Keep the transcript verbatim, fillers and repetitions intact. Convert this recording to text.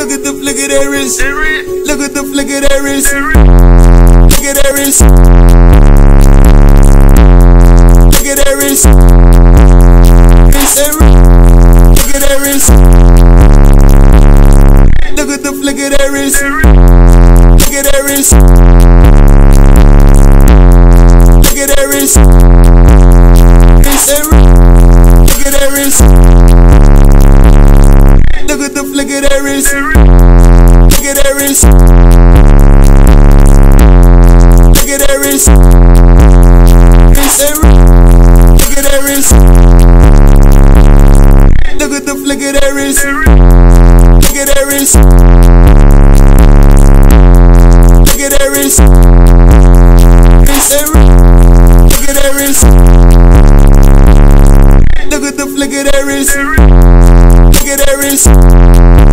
Look at the flick of that wrist. Look at the flick of that wrist. Look at that wrist. Look at that wrist. Look at that wrist. Look at the flick of that wrist. Look at that wrist. Look at that wrist. Look at that wrist. Look at the flick of that wrist. Look at that wrist. Look at that wrist. Look at the flick of that wrist. Look at that wrist. Look at that wrist. Look at that wrist. Look at the flick of that wrist. Look at that wrist.